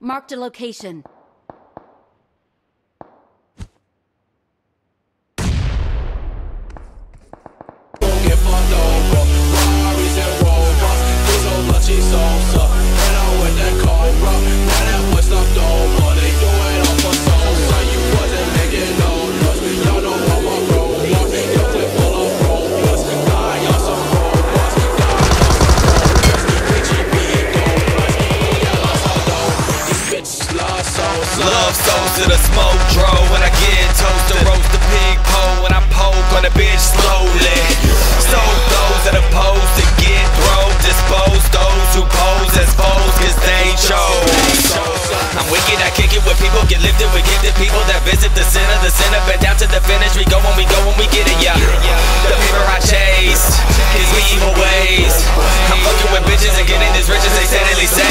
Marked a location. Love souls to the smoke dro. When I get toasted, roast the pig pole. When I poke on the bitch slowly, so those that oppose to get thrown, dispose those who pose as foes, cause they chose. I'm wicked, I kick it with people, get lifted with gifted people that visit the center, but down to the finish. We go when we go when we get it, yeah. The paper I chase is me evil ways. I'm fucking with bitches and getting as rich as they steadily say.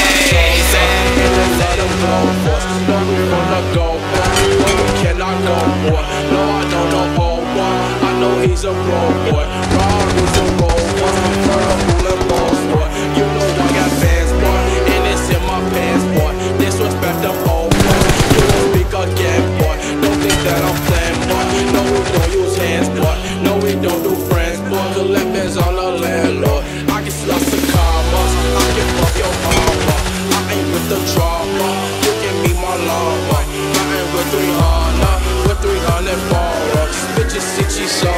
He's a pro boy, Rob is a pro boy, purple and boss boy. You know I got fans boy, and it's in my pants boy. Disrespect them all boy, you don't speak again boy. Don't think that I'm playing boy, no we don't use hands boy. No we don't do friends boy, collect bands on the landlord. I can slut the commas, I can fuck your mama. I ain't with the drama, you can be my lover. I ain't with 300, with 300 followers. Bitches sit she saw.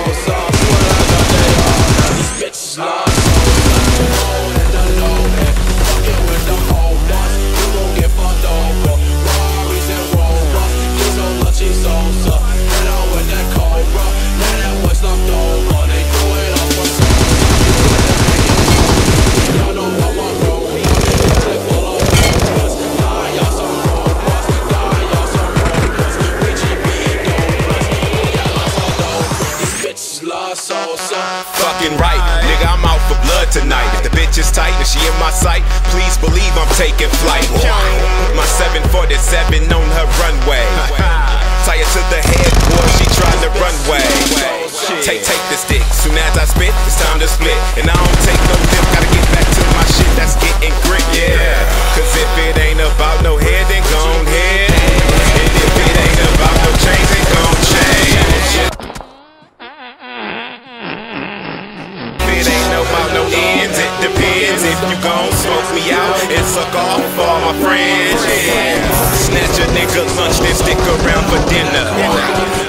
Fucking right, nigga, I'm out for blood tonight. If the bitch is tight and she in my sight, please believe I'm taking flight. My 747 on her runway. Tie her to the head, boy, she trying to runway. Take the stick, soon as I spit, it's time to split. And I don't take no dip, gotta get back to my shit, that's getting grit, yeah. Cause if it ain't about no head, then gon' head. And if it ain't about no change, then gon' change. No ends, it depends if you gon' smoke me out and suck off all my friends, yeah. Snatch a nigga lunch, then stick around for dinner.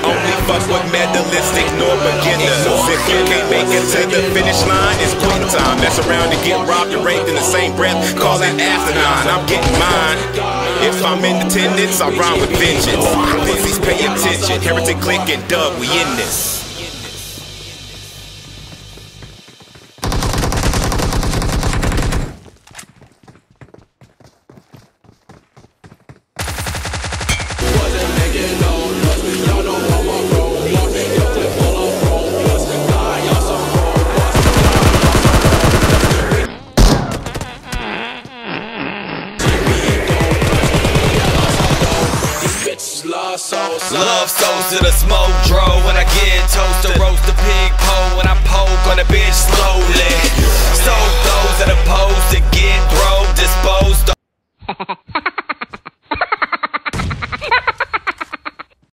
Only fuck with medalists, ignore beginners. If you can't make it to the finish line, it's quitting time. Mess around and get robbed and raped in the same breath, call that after 9, I'm getting mine. If I'm in attendance, I rhyme with vengeance. Pussies pay attention, heretic click and dub, we in this. Love souls to the smoke dro. When I get toasted, roast the pig pole. When I poke on the bitch slowly, so